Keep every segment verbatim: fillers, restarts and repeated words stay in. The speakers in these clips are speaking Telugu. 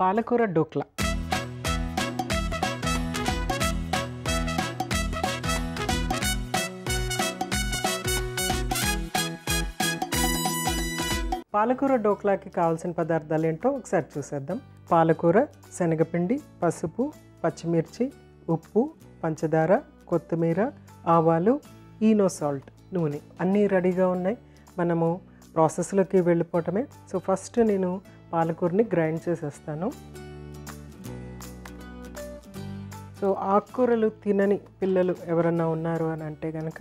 పాలకూర డోక్లా. పాలకూర డోక్లాకి కావాల్సిన పదార్థాలు ఏంటో ఒకసారి చూసేద్దాం. పాలకూర, శనగపిండి, పసుపు, పచ్చిమిర్చి, ఉప్పు, పంచదార, కొత్తిమీర, ఆవాలు, ఈనో సాల్ట్, నూనె అన్నీ రెడీగా ఉన్నాయి. మనము ప్రాసెస్లోకి వెళ్ళిపోవటమే. సో ఫస్ట్ నేను పాలకూరని గ్రైండ్ చేసేస్తాను. సో ఆకుకూరలు తినని పిల్లలు ఎవరన్నా ఉన్నారు అని అంటే కనుక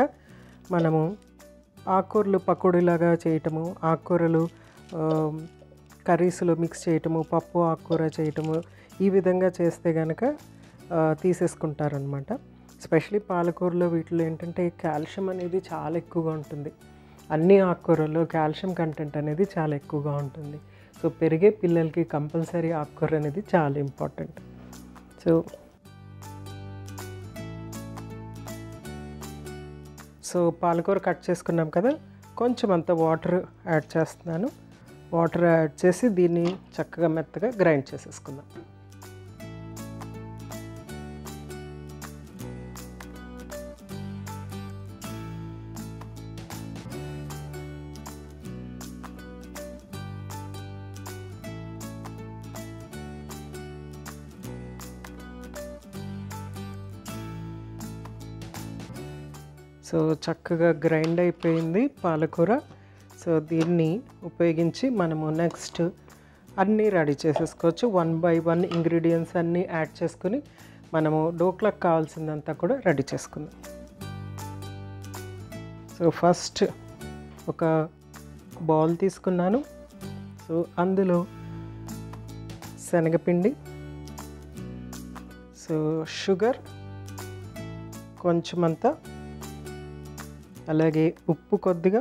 మనము ఆకుకూరలు పకోడీలాగా చేయటము, ఆకుకూరలు కర్రీస్లో మిక్స్ చేయటము, పప్పు ఆకుకూర చేయటము, ఈ విధంగా చేస్తే కనుక తీసేసుకుంటారనమాట. ఎస్పెషలీ పాలకూరలో వీటిలో ఏంటంటే కాల్షియం అనేది చాలా ఎక్కువగా ఉంటుంది. అన్ని ఆకుకూరల్లో కాల్షియం కంటెంట్ అనేది చాలా ఎక్కువగా ఉంటుంది. సో పెరిగే పిల్లలకి కంపల్సరీ ఆకుకూర అనేది చాలా ఇంపార్టెంట్. సో సో పాలకూర కట్ చేసుకున్నాం కదా, కొంచెం అంత వాటర్ యాడ్ చేస్తున్నాను. వాటర్ యాడ్ చేసి దీన్ని చక్కగా మెత్తగా గ్రైండ్ చేసేసుకుందాం. సో చక్కగా గ్రైండ్ అయిపోయింది పాలకూర. సో దీన్ని ఉపయోగించి మనము నెక్స్ట్ అన్నీ రెడీ చేసేసుకోవచ్చు. వన్ బై వన్ ఇంగ్రీడియంట్స్ అన్నీ యాడ్ చేసుకుని మనము డోక్లాకి కావాల్సిందంతా కూడా రెడీ చేసుకుందాం. సో ఫస్ట్ ఒక బౌల్ తీసుకున్నాను. సో అందులో శనగపిండి, సో షుగర్ కొంచెమంతా, అలాగే ఉప్పు కొద్దిగా,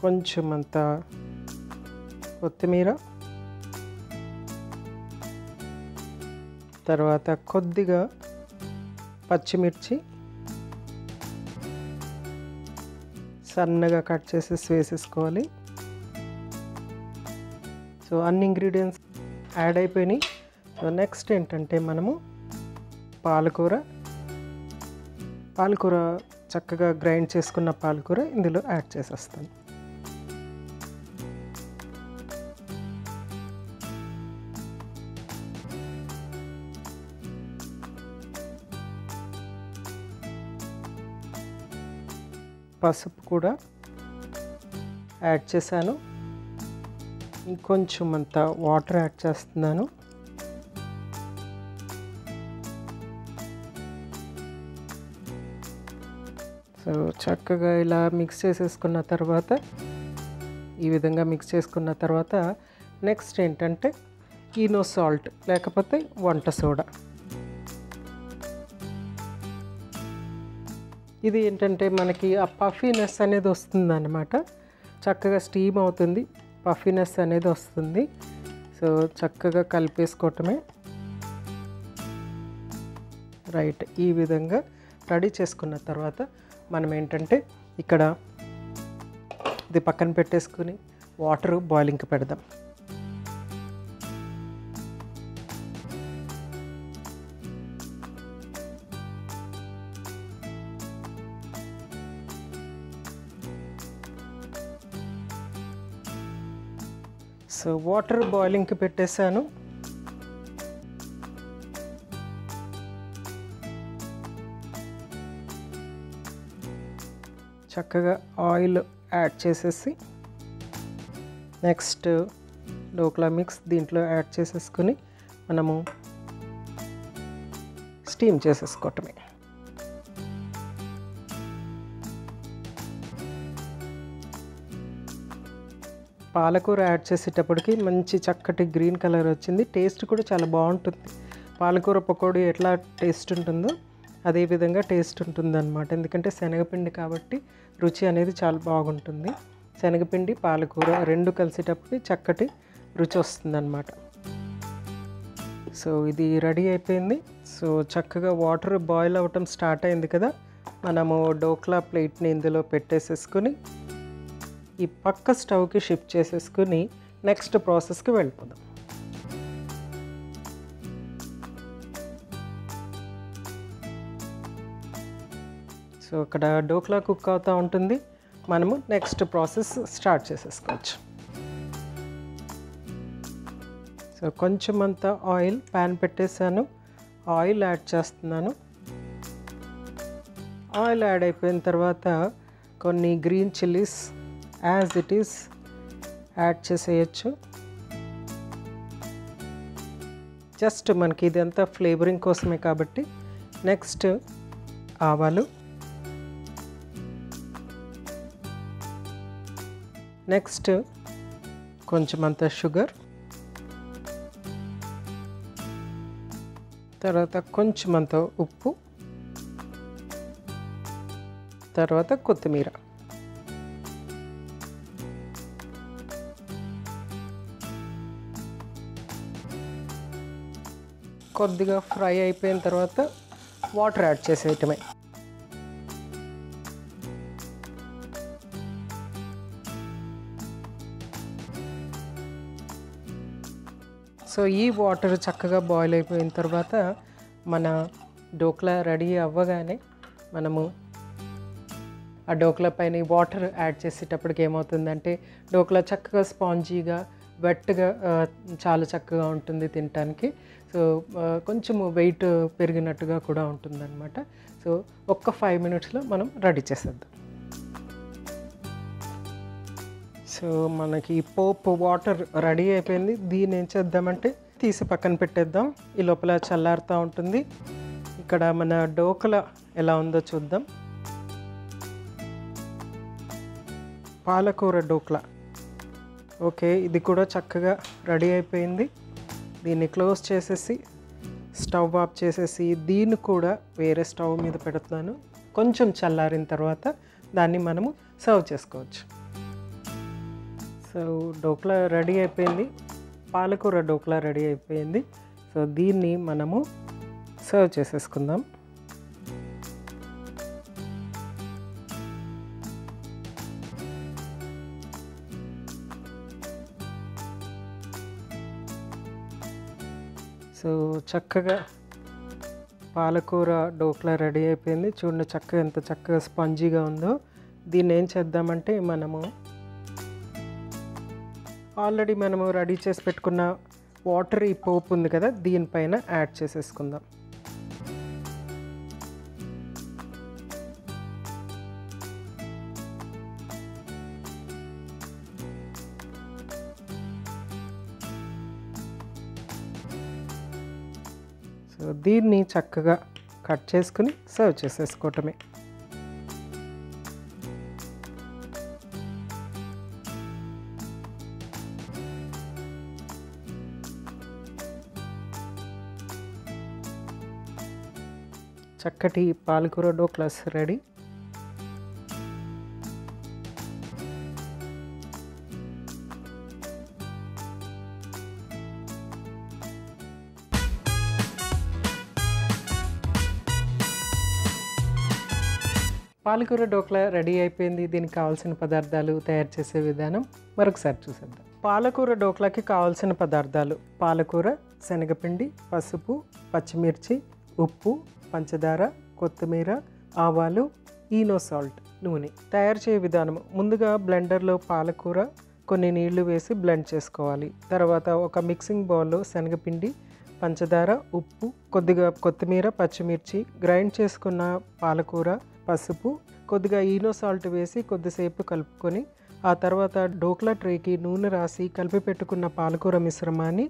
కొంచెం అంత కొత్తిమీర, తర్వాత కొద్దిగా పచ్చిమిర్చి సన్నగా కట్ చేసి వేసేసుకోవాలి. సో అన్ని ఇంగ్రీడియంట్స్ యాడ్ అయిపోయినాయి. సో నెక్స్ట్ ఏంటంటే మనము పాలకూర పాలకూర చక్కగా గ్రైండ్ చేసుకున్న పాలకూర ఇందులో యాడ్ చేసేస్తాను. పసుపు కూడా యాడ్ చేశాను. ఇంకొంచెం అంత వాటర్ యాడ్ చేస్తున్నాను. సో చక్కగా ఇలా మిక్స్ చేసేసుకున్న తర్వాత, ఈ విధంగా మిక్స్ చేసుకున్న తర్వాత నెక్స్ట్ ఏంటంటే ఈనో సాల్ట్ లేకపోతే వంట సోడా. ఇది ఏంటంటే మనకి ఆ పఫీనెస్ అనేది వస్తుంది అన్నమాట. చక్కగా స్టీమ్ అవుతుంది, పఫీనెస్ అనేది వస్తుంది. సో చక్కగా కలిపేసుకోవటమే. రైట్, ఈ విధంగా రెడీ చేసుకున్న తర్వాత మనం ఏంటంటే ఇక్కడ ఇది పక్కన పెట్టేసుకుని వాటర్ బాయిలింగ్కి పెడదాం. సో వాటర్ బాయిలింగ్కి పెట్టేశాను. చక్కగా ఆయిల్ యాడ్ చేసేసి నెక్స్ట్ డోక్లా మిక్స్ దీంట్లో యాడ్ చేసేసుకుని మనము స్టీమ్ చేసేసుకోవటమే. పాలకూర యాడ్ చేసేటప్పటికి మంచి చక్కటి గ్రీన్ కలర్ వచ్చింది. టేస్ట్ కూడా చాలా బాగుంటుంది. పాలకూర పకోడీ ఎట్లా టేస్ట్ ఉంటుందో అదేవిధంగా టేస్ట్ ఉంటుందన్నమాట. ఎందుకంటే శనగపిండి కాబట్టి రుచి అనేది చాలా బాగుంటుంది. శనగపిండి పాలకూర రెండు కలిసేటప్పుడు చక్కటి రుచి వస్తుందన్నమాట. సో ఇది రెడీ అయిపోయింది. సో చక్కగా వాటర్ బాయిల్ అవ్వటం స్టార్ట్ అయింది కదా, మనము డోక్లా ప్లేట్ని ఇందులో పెట్టేసేసుకుని ఈ పక్క స్టవ్కి షిఫ్ట్ చేసేసుకుని నెక్స్ట్ ప్రాసెస్ కి వెళ్ళిపోదాం. సో ఇక్కడ డోక్లా కుక్ అవుతా ఉంటుంది. మనము నెక్స్ట్ ప్రాసెస్ స్టార్ట్ చేసేసుకోవచ్చు. సో కొంచెం అంతా ఆయిల్ ప్యాన్ పెట్టేశాను, ఆయిల్ యాడ్ చేస్తున్నాను. ఆయిల్ యాడ్ అయిపోయిన తర్వాత కొన్ని green chillies as it is add చేసేయచ్చు. జస్ట్ మనకి ఇదంతా ఫ్లేవరింగ్ కోసమే కాబట్టి. నెక్స్ట్ ఆవాలు, నెక్స్ట్ కొంచెం అంత షుగర్, తర్వాత కొంచెం అంత ఉప్పు, తర్వాత కొత్తిమీర. కొద్దిగా ఫ్రై అయిపోయిన తర్వాత వాటర్ యాడ్ చేసేయటమే. సో ఈ వాటర్ చక్కగా బాయిల్ అయిపోయిన తర్వాత మన డోక్లా రెడీ అవ్వగానే మనము ఆ డోక్లా పైన వాటర్ యాడ్ చేసేటప్పటికి ఏమవుతుందంటే డోక్లా చక్కగా స్పాంజీగా వెట్గా చాలా చక్కగా ఉంటుంది తినడానికి. సో కొంచెం వెయిట్ పెరిగినట్టుగా కూడా ఉంటుందన్నమాట. సో ఒక్క ఫైవ్ మినిట్స్లో మనం రెడీ చేసేద్దాం. సో మనకి పోపు వాటర్ రెడీ అయిపోయింది. దీన్ని ఏం చేద్దామంటే తీసి పక్కన పెట్టేద్దాం, ఈ లోపల చల్లారుతూ ఉంటుంది. ఇక్కడ మన డోక్లా ఎలా ఉందో చూద్దాం. పాలకూర డోక్లా ఓకే, ఇది కూడా చక్కగా రెడీ అయిపోయింది. దీన్ని క్లోజ్ చేసేసి స్టవ్ ఆఫ్ చేసేసి దీన్ని కూడా వేరే స్టవ్ మీద పెడుతున్నాను. కొంచెం చల్లారిన తర్వాత దాన్ని మనము సర్వ్ చేసుకోవచ్చు. సో డోక్లా రెడీ అయిపోయింది, పాలకూర డోక్లా రెడీ అయిపోయింది. సో దీన్ని మనము సర్వ్ చేసేసుకుందాం. సో చక్కగా పాలకూర డోక్లా రెడీ అయిపోయింది. చూడండి చక్కగా ఎంత చక్కగా స్పంజీగా ఉందో. దీన్ని ఏం చేద్దామంటే మనము ఆల్రెడీ మనము రెడీ చేసి పెట్టుకున్న వాటర్ ఈ పోపు ఉంది కదా దీనిపైన యాడ్ చేసేసుకుందాం. సో దీన్ని చక్కగా కట్ చేసుకుని సర్వ్ చేసేసుకోవటమే. చక్కటి పాలకూర డోక్లాస్ రెడీ. పాలకూర డోక్లా రెడీ అయిపోయింది. దీనికి కావాల్సిన పదార్థాలు తయారు చేసే విధానం మరొకసారి చూసేద్దాం. పాలకూర డోక్లాకి కావాల్సిన పదార్థాలు పాలకూర, శనగపిండి, పసుపు, పచ్చిమిర్చి, ఉప్పు, పంచదార, కొత్తిమీర, ఆవాలు, ఈనో సాల్ట్, నూనె. తయారు చేయ విధానం ముందుగా బ్లెండర్లో పాలకూర కొన్ని నీళ్లు వేసి బ్లెండ్ చేసుకోవాలి. తర్వాత ఒక మిక్సింగ్ బౌల్లో శనగపిండి, పంచదార, ఉప్పు, కొద్దిగా కొత్తిమీర, పచ్చిమిర్చి, గ్రైండ్ చేసుకున్న పాలకూర, పసుపు, కొద్దిగా ఈనో సాల్ట్ వేసి కొద్దిసేపు కలుపుకొని ఆ తర్వాత డోక్లా ట్రేకి నూనె రాసి కలిపి పెట్టుకున్న పాలకూర మిశ్రమాన్ని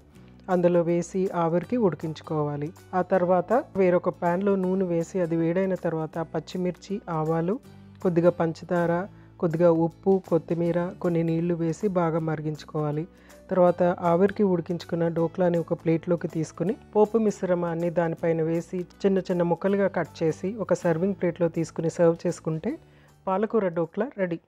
అందులో వేసి ఆవిరికి ఉడికించుకోవాలి. ఆ తర్వాత వేరొక ప్యాన్లో నూనె వేసి అది వేడైన తర్వాత పచ్చిమిర్చి, ఆవాలు, కొద్దిగా పంచదార, కొద్దిగా ఉప్పు, కొత్తిమీర, కొన్ని నీళ్లు వేసి బాగా మరిగించుకోవాలి. తర్వాత ఆవిరికి ఉడికించుకున్న డోక్లాని ఒక ప్లేట్లోకి తీసుకుని పోపు మిశ్రమాన్ని దానిపైన వేసి చిన్న చిన్న ముక్కలుగా కట్ చేసి ఒక సర్వింగ్ ప్లేట్లో తీసుకుని సర్వ్ చేసుకుంటే పాలకూర డోక్లా రెడీ.